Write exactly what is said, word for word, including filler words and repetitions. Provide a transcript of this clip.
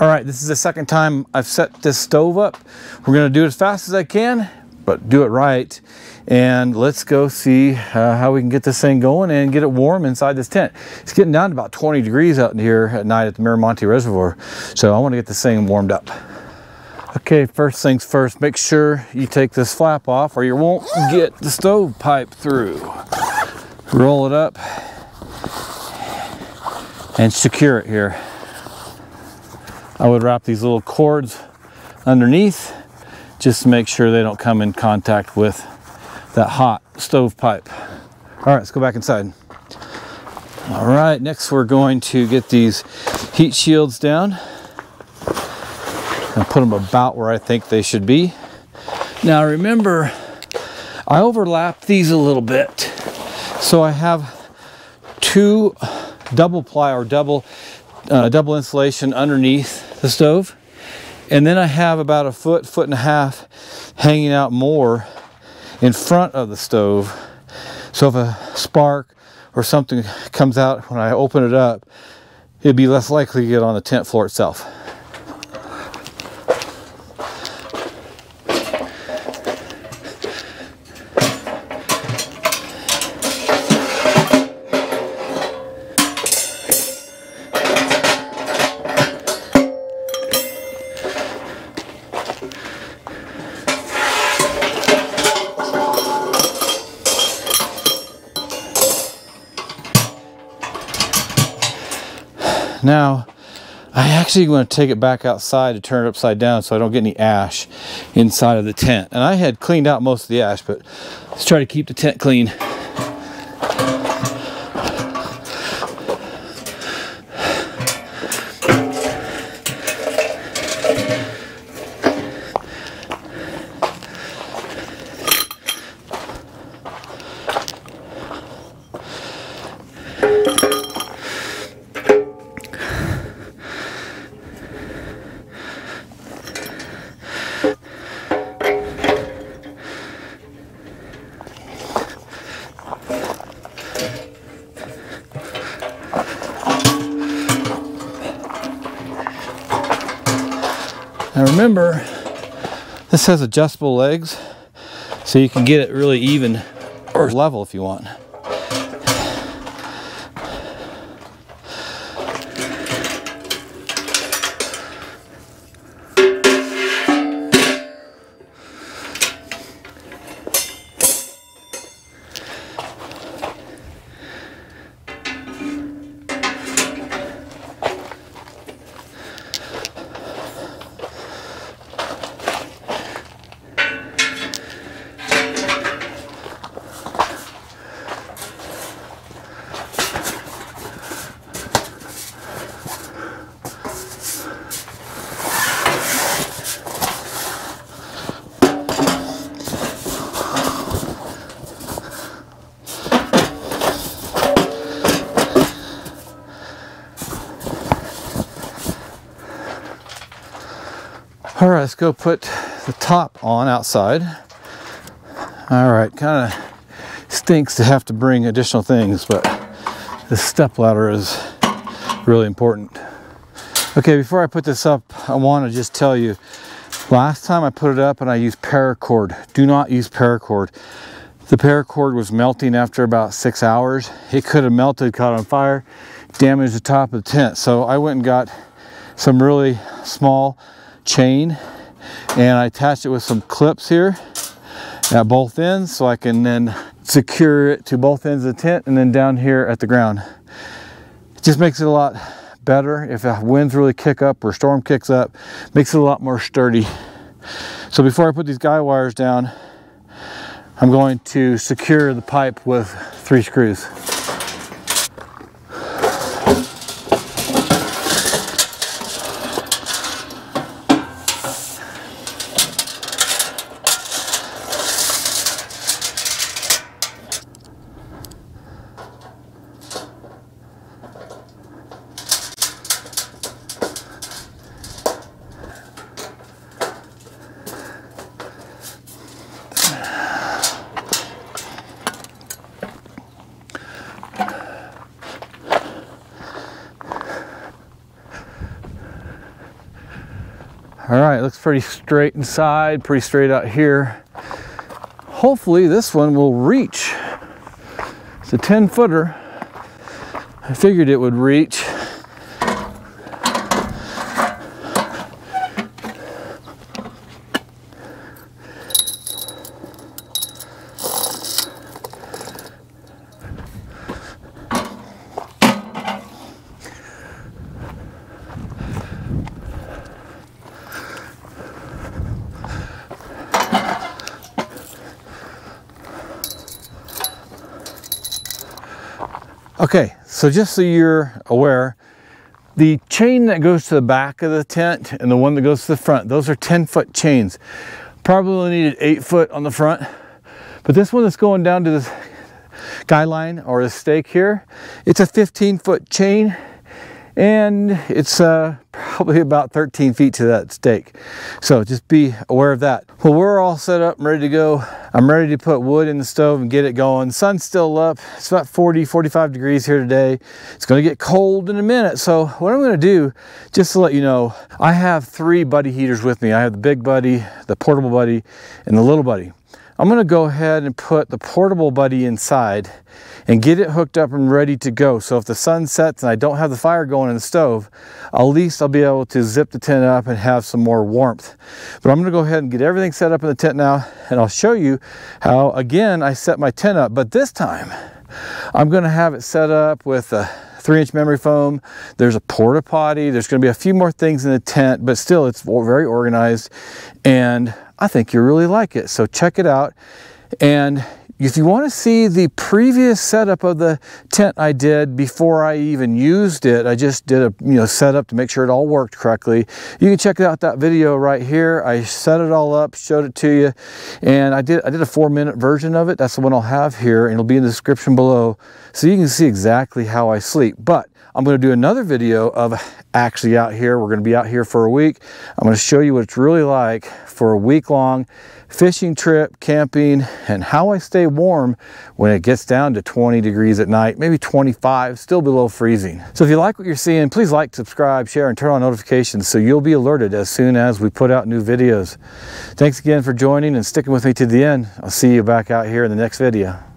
All right, this is the second time I've set this stove up. We're gonna do it as fast as I can, but do it right. And let's go see uh, how we can get this thing going and get it warm inside this tent. It's getting down to about twenty degrees out in here at night at the Miramonte Reservoir. So I wanna get this thing warmed up. Okay, first things first, make sure you take this flap off or you won't get the stove pipe through. Roll it up and secure it here. I would wrap these little cords underneath just to make sure they don't come in contact with that hot stove pipe. All right, let's go back inside. All right, next we're going to get these heat shields down and put them about where I think they should be. Now remember, I overlap these a little bit. So I have two double ply or double Uh, double insulation underneath the stove, and then I have about a foot foot and a half hanging out more in front of the stove, so if a spark or something comes out when I open it up, it'd be less likely to get on the tent floor itself. Now, I actually want to take it back outside to turn it upside down so I don't get any ash inside of the tent. And I had cleaned out most of the ash, but let's try to keep the tent clean. Now remember, this has adjustable legs, so you can get it really even or level if you want. All right, let's go put the top on outside. All right, kind of stinks to have to bring additional things, but this step ladder is really important. Okay, before I put this up, I want to just tell you, last time I put it up and I used paracord. Do not use paracord. The paracord was melting after about six hours. It could have melted, caught on fire, damaged the top of the tent. So I went and got some really small chain and I attach it with some clips here at both ends so I can then secure it to both ends of the tent and then down here at the ground. It just makes it a lot better if the winds really kick up or storm kicks up, makes it a lot more sturdy. So before I put these guy wires down, I'm going to secure the pipe with three screws. All right, looks pretty straight inside, pretty straight out here. Hopefully this one will reach. It's a ten footer. I figured it would reach. Okay, so just so you're aware, the chain that goes to the back of the tent and the one that goes to the front, those are ten foot chains. Probably needed eight foot on the front, but this one that's going down to this guy line or the stake here, it's a fifteen foot chain, and it's uh, probably about thirteen feet to that stake. So just be aware of that. Well, we're all set up and ready to go. I'm ready to put wood in the stove and get it going. Sun's still up. It's about forty, forty-five degrees here today. It's gonna get cold in a minute. So what I'm gonna do, just to let you know, I have three buddy heaters with me. I have the big buddy, the portable buddy, and the little buddy. I'm gonna go ahead and put the portable buddy inside and get it hooked up and ready to go. So if the sun sets and I don't have the fire going in the stove, at least I'll be able to zip the tent up and have some more warmth. But I'm gonna go ahead and get everything set up in the tent now, and I'll show you how, again, I set my tent up. But this time, I'm gonna have it set up with a three inch memory foam. There's a porta potty. There's gonna be a few more things in the tent, but still it's very organized, and I think you'll really like it. So check it out. And if you want to see the previous setup of the tent I did before I even used it, I just did a you know setup to make sure it all worked correctly. You can check out that video right here. I set it all up, showed it to you, and I did I did a four minute version of it. That's the one I'll have here, and it'll be in the description below, so you can see exactly how I sleep. But I'm going to do another video of actually out here. We're going to be out here for a week. I'm going to show you what it's really like for a week-long fishing trip, camping, and how I stay warm when it gets down to twenty degrees at night, maybe twenty-five, still below freezing. So if you like what you're seeing, please like, subscribe, share, and turn on notifications so you'll be alerted as soon as we put out new videos. Thanks again for joining and sticking with me to the end. I'll see you back out here in the next video.